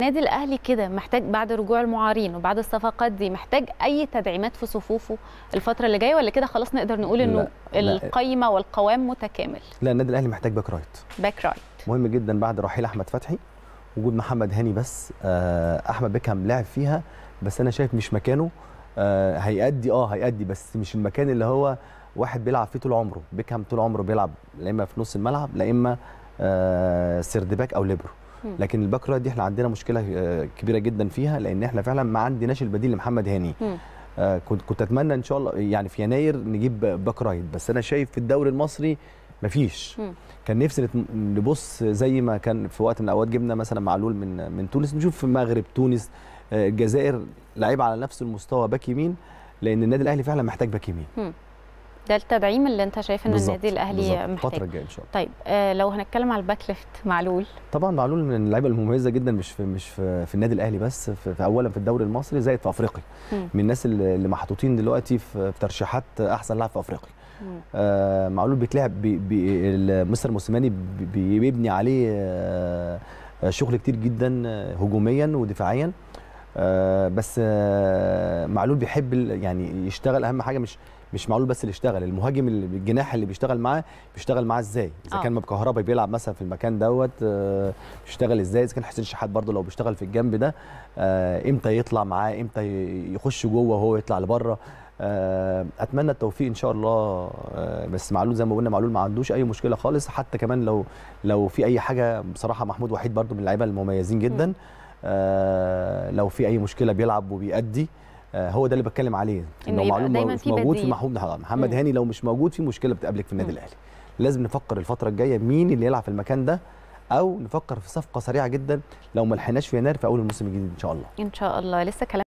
النادي الأهلي كده محتاج بعد رجوع المعارين وبعد الصفقات دي محتاج أي تدعيمات في صفوفه الفترة اللي جاية، ولا كده خلاص نقدر نقول إنه القايمة والقوام متكامل؟ لا، النادي الأهلي محتاج باك رايت. مهم جدا بعد رحيل أحمد فتحي، وجود محمد هاني بس أحمد بيكهام لعب فيها، بس أنا شايف مش مكانه. هيأدي بس مش المكان اللي هو واحد بيلعب فيه طول عمره. بيكهام طول عمره بيلعب لا إما في نص الملعب لا إما سردباك أو ليبرو، لكن الباك رايت دي احنا عندنا مشكله كبيره جدا فيها، لان احنا فعلا ما عندناش البديل لمحمد هاني. كنت اتمنى ان شاء الله يعني في يناير نجيب باك رايت، بس انا شايف في الدوري المصري مفيش. كان نفسي نبص زي ما كان في وقت من الاوقات جبنا مثلا معلول من تونس، نشوف في المغرب، تونس، الجزائر، لعيب على نفس المستوى باك يمين، لان النادي الاهلي فعلا محتاج باك يمين. ده التدعيم اللي انت شايف ان النادي الاهلي محتاج الفتره الجايه ان شاء الله. طيب لو هنتكلم على الباك ليفت، معلول طبعا، معلول من اللعيبه المميزه جدا، مش في النادي الاهلي بس، في اولا في الدوري المصري، زائد في افريقيا. من الناس اللي محطوطين دلوقتي في ترشيحات احسن لاعب في افريقيا. معلول بيتلعب مستر موسيماني بيبني عليه شغل كتير جدا هجوميا ودفاعيا، بس معلول بيحب يعني يشتغل. اهم حاجه مش معلول بس اللي يشتغل، المهاجم الجناح اللي بيشتغل معاه ازاي. اذا كان بكهربا بيلعب مثلا في المكان دوت بيشتغل ازاي، اذا كان حسين الشحات برضه لو بيشتغل في الجنب ده امتى يطلع معاه، امتى يخش جوه وهو يطلع لبره. اتمنى التوفيق ان شاء الله. بس معلول زي ما قلنا، معلول ما عندوش اي مشكله خالص، حتى كمان لو في اي حاجه بصراحه محمود وحيد برضه من اللعيبه المميزين جدا. لو في اي مشكله بيلعب وبيأدي. هو ده اللي بتكلم عليه، انه معلول مش موجود في محمد هاني لو مش موجود في مشكله بتقابلك في النادي الاهلي. لازم نفكر الفتره الجايه مين اللي يلعب في المكان ده، او نفكر في صفقه سريعه جدا لو ما لحقناش في يناير في اول الموسم الجديد ان شاء الله. ان شاء الله. لسه كلام